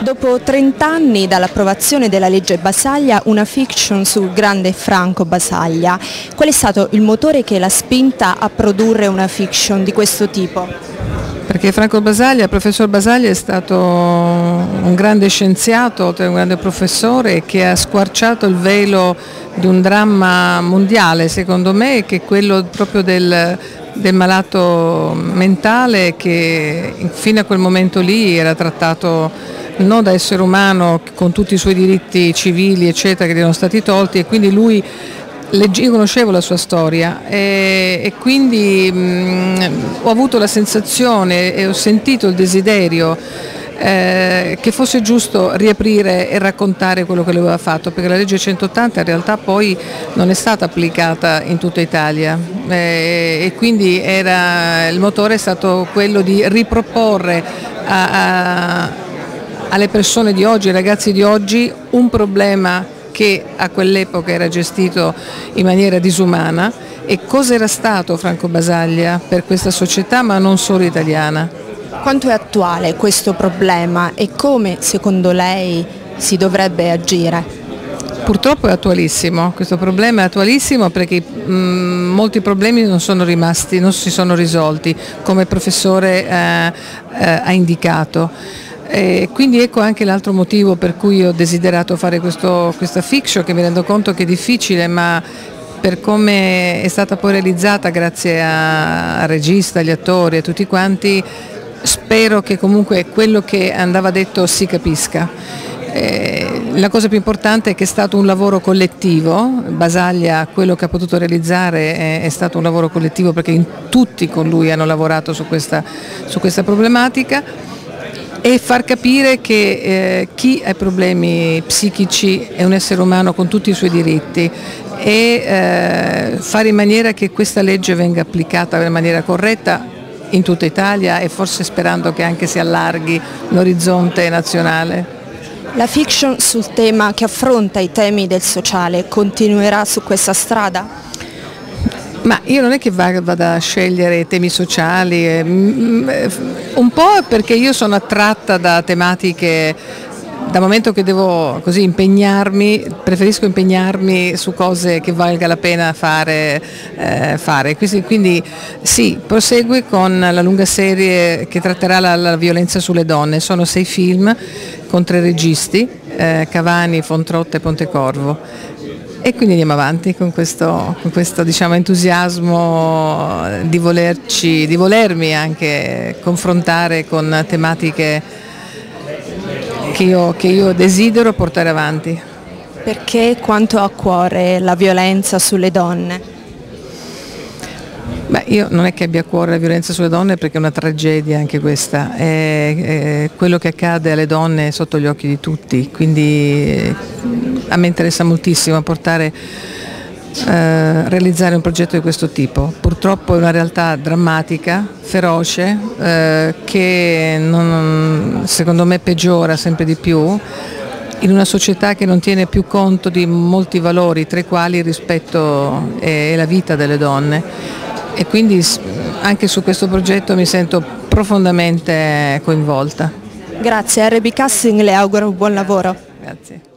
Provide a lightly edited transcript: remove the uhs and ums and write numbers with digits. Dopo 30 anni dall'approvazione della legge Basaglia, una fiction sul grande Franco Basaglia. Qual è stato il motore che l'ha spinta a produrre una fiction di questo tipo? Perché Franco Basaglia, il professor Basaglia, è stato un grande scienziato, un grande professore che ha squarciato il velo di un dramma mondiale, secondo me, che è quello proprio del malato mentale, che fino a quel momento lì era trattato non da essere umano, con tutti i suoi diritti civili eccetera che gli erano stati tolti, e quindi lui, io conoscevo la sua storia e quindi ho avuto la sensazione e ho sentito il desiderio che fosse giusto riaprire e raccontare quello che lui aveva fatto, perché la legge 180 in realtà poi non è stata applicata in tutta Italia e quindi il motore è stato quello di riproporre alle persone di oggi, ai ragazzi di oggi, un problema che a quell'epoca era gestito in maniera disumana, e cosa era stato Franco Basaglia per questa società, ma non solo italiana. Quanto è attuale questo problema e come, secondo lei, si dovrebbe agire? Purtroppo è attualissimo, questo problema è attualissimo, perché molti problemi non si sono risolti, come il professore ha indicato. E quindi ecco anche l'altro motivo per cui ho desiderato fare questa fiction, che mi rendo conto che è difficile, ma per come è stata poi realizzata, grazie al regista, agli attori, a tutti quanti, spero che comunque quello che andava detto si capisca. La cosa più importante è che è stato un lavoro collettivo. Basaglia, quello che ha potuto realizzare, è stato un lavoro collettivo, perché tutti con lui hanno lavorato su questa problematica, e far capire che chi ha problemi psichici è un essere umano con tutti i suoi diritti, e fare in maniera che questa legge venga applicata in maniera corretta in tutta Italia, e forse sperando che anche si allarghi l'orizzonte nazionale. La fiction sul tema che affronta i temi del sociale continuerà su questa strada? Ma io non è che vada a scegliere temi sociali, un po' perché io sono attratta da tematiche, dal momento che devo così impegnarmi, preferisco impegnarmi su cose che valga la pena fare. Quindi sì, prosegue con la lunga serie che tratterà la violenza sulle donne, sono 6 film con 3 registi, Cavani, Fontrotte e Pontecorvo. E quindi andiamo avanti con questo diciamo, entusiasmo di volermi anche confrontare con tematiche che io desidero portare avanti. Perché quanto ha a cuore la violenza sulle donne? Beh, io non è che abbia a cuore la violenza sulle donne, perché è una tragedia anche questa, è quello che accade alle donne sotto gli occhi di tutti, quindi a me interessa moltissimo realizzare un progetto di questo tipo. Purtroppo è una realtà drammatica, feroce, che secondo me peggiora sempre di più, in una società che non tiene più conto di molti valori, tra i quali il rispetto e la vita delle donne. E quindi anche su questo progetto mi sento profondamente coinvolta. Grazie, RB Casting le auguro buon lavoro. Grazie.